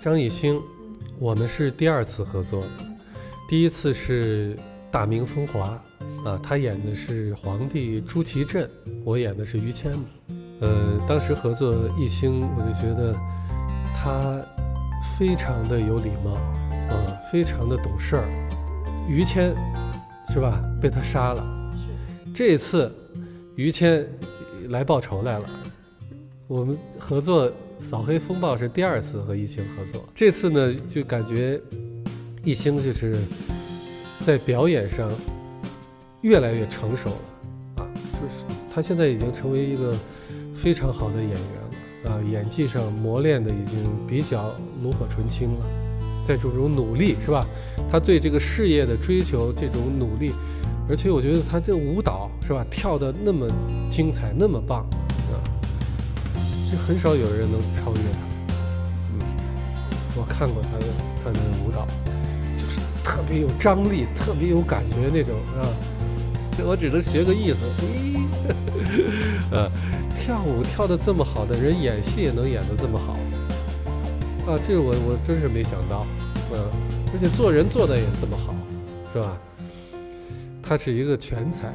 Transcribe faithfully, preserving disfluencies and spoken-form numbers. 张艺兴，我们是第二次合作，第一次是《大明风华》啊，他演的是皇帝朱祁镇，我演的是于谦嘛。呃，当时合作艺兴，我就觉得他非常的有礼貌啊，非常的懂事儿。于谦是吧？被他杀了。这次于谦来报仇来了。我们合作《扫黑风暴》是第二次和艺兴合作，这次呢就感觉艺兴就是在表演上越来越成熟了啊，就是他现在已经成为一个非常好的演员了啊，演技上磨练的已经比较炉火纯青了，在这种努力是吧？他对这个事业的追求，这种努力，而且我觉得他这舞蹈是吧，跳得那么精彩，那么棒。 就很少有人能超越他。嗯，我看过他的他的舞蹈，就是特别有张力，特别有感觉那种啊。我只能学个意思。呃、啊，跳舞跳得这么好的人，演戏也能演得这么好。啊，这我我真是没想到。嗯、啊，而且做人做得也这么好，是吧？他是一个全才。